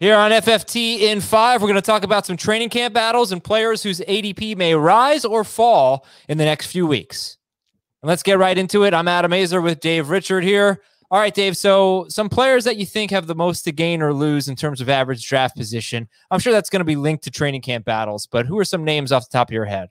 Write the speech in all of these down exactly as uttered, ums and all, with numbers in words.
Here on F F T in five, we're going to talk about some training camp battles and players whose A D P may rise or fall in the next few weeks. And let's get right into it. I'm Adam Azer with Dave Richard here. All right, Dave. So some players that you think have the most to gain or lose in terms of average draft position. I'm sure that's going to be linked to training camp battles, but who are some names off the top of your head?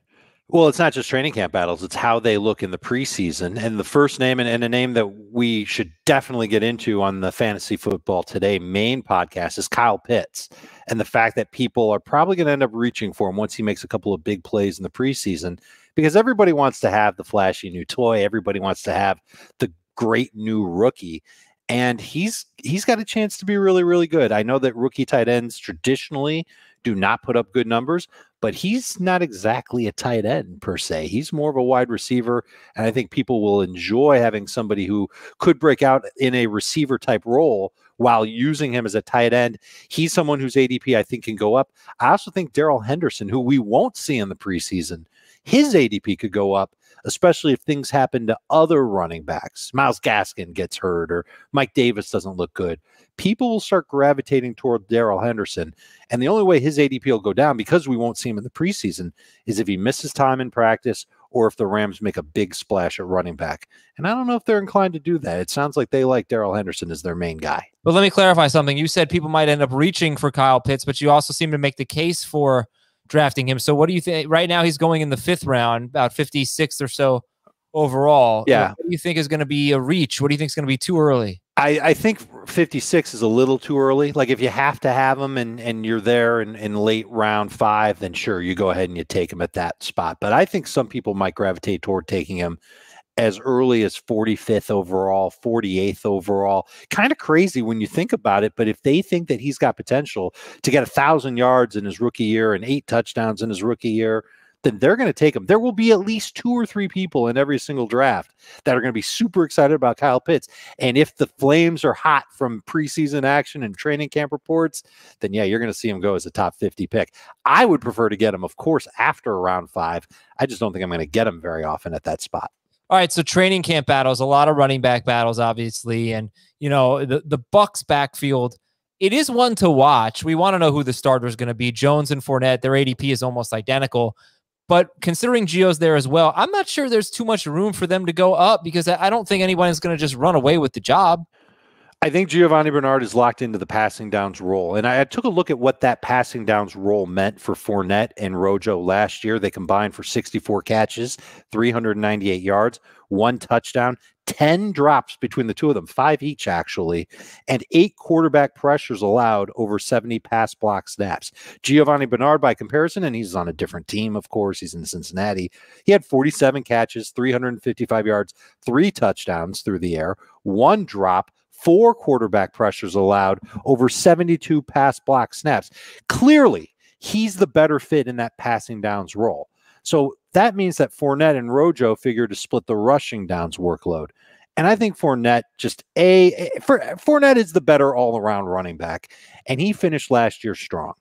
Well, it's not just training camp battles. It's how they look in the preseason. And the first name, and, and a name that we should definitely get into on the Fantasy Football Today main podcast, is Kyle Pitts. And the fact that people are probably going to end up reaching for him once he makes a couple of big plays in the preseason, because everybody wants to have the flashy new toy. Everybody wants to have the great new rookie. And he's he's got a chance to be really, really good. I know that rookie tight ends traditionally do not put up good numbers, but he's not exactly a tight end per se. He's more of a wide receiver, and I think people will enjoy having somebody who could break out in a receiver type role while using him as a tight end. He's someone whose A D P I think can go up. I also think Darrell Henderson, who we won't see in the preseason, his A D P could go up, especially if things happen to other running backs. Miles Gaskin gets hurt, or Mike Davis doesn't look good. People will start gravitating toward Darrell Henderson, and the only way his A D P will go down, because we won't see him in the preseason, is if he misses time in practice or if the Rams make a big splash at running back. And I don't know if they're inclined to do that. It sounds like they like Darrell Henderson as their main guy. But let me clarify something. You said people might end up reaching for Kyle Pitts, but you also seem to make the case for drafting him. So what do you think? Right now he's going in the fifth round, about fifty-sixth or so overall. Yeah. What do you think is going to be a reach? What do you think is going to be too early? I, I think fifty-six is a little too early. Like, if you have to have him and, and you're there in, in late round five, then sure, you go ahead and you take him at that spot. But I think some people might gravitate toward taking him as early as forty-fifth overall, forty-eighth overall. Kind of crazy when you think about it, but if they think that he's got potential to get one thousand yards in his rookie year and eight touchdowns in his rookie year, then they're going to take him. There will be at least two or three people in every single draft that are going to be super excited about Kyle Pitts. And if the flames are hot from preseason action and training camp reports, then yeah, you're going to see him go as a top fifty pick. I would prefer to get him, of course, after round five. I just don't think I'm going to get him very often at that spot. All right, so training camp battles, a lot of running back battles, obviously. And, you know, the, the Bucs backfield, it is one to watch. We want to know who the starter is going to be. Jones and Fournette, their A D P is almost identical. But considering Gio's there as well, I'm not sure there's too much room for them to go up, because I don't think anyone is going to just run away with the job. I think Giovanni Bernard is locked into the passing downs role. And I, I took a look at what that passing downs role meant for Fournette and Rojo last year. They combined for sixty-four catches, three hundred ninety-eight yards, one touchdown, ten drops between the two of them, five each actually, and eight quarterback pressures allowed over seventy pass block snaps. Giovanni Bernard, by comparison, and he's on a different team, of course, he's in Cincinnati, he had forty-seven catches, three hundred fifty-five yards, three touchdowns through the air, one drop, four quarterback pressures allowed, over seventy-two pass block snaps. Clearly, he's the better fit in that passing downs role. So that means that Fournette and Rojo figure to split the rushing downs workload. And I think Fournette just a, a for, Fournette is the better all-around running back, and he finished last year strong.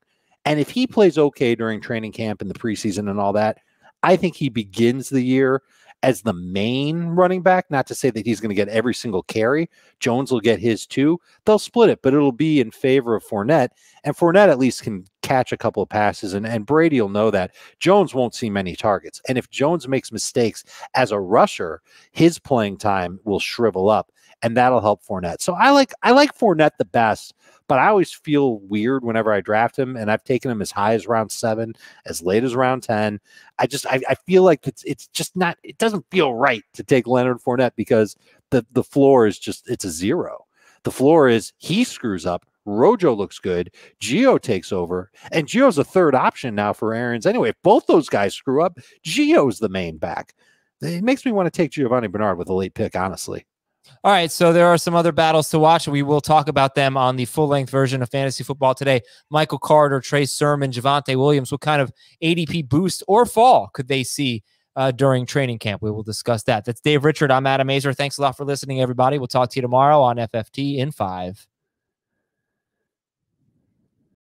And if he plays okay during training camp and the preseason and all that, I think he begins the year as the main running back. Not to say that he's going to get every single carry. Jones will get his too. They'll split it, but it'll be in favor of Fournette. And Fournette at least can catch a couple of passes, and, and Brady will know that. Jones won't see many targets. And if Jones makes mistakes as a rusher, his playing time will shrivel up, and that'll help Fournette. So I like I like Fournette the best, but I always feel weird whenever I draft him, and I've taken him as high as round seven, as late as round ten. I just I, I feel like it's it's just not it doesn't feel right to take Leonard Fournette, because the the floor is just it's a zero. The floor is he screws up, Rojo looks good, Gio takes over, and Gio's a third option now for Arians. Anyway, if both those guys screw up, Gio's the main back. It makes me want to take Giovanni Bernard with a late pick, honestly. All right, so there are some other battles to watch, and we will talk about them on the full-length version of Fantasy Football Today. Michael Carter, Trey Sermon, Javante Williams, what kind of A D P boost or fall could they see uh, during training camp? We will discuss that. That's Dave Richard. I'm Adam Azer. Thanks a lot for listening, everybody. We'll talk to you tomorrow on F F T in five.